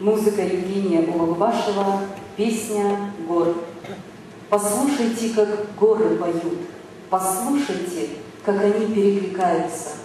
Музыка Евгения Улугбашева, песня «Горы». Послушайте, как горы поют, послушайте, как они перекликаются.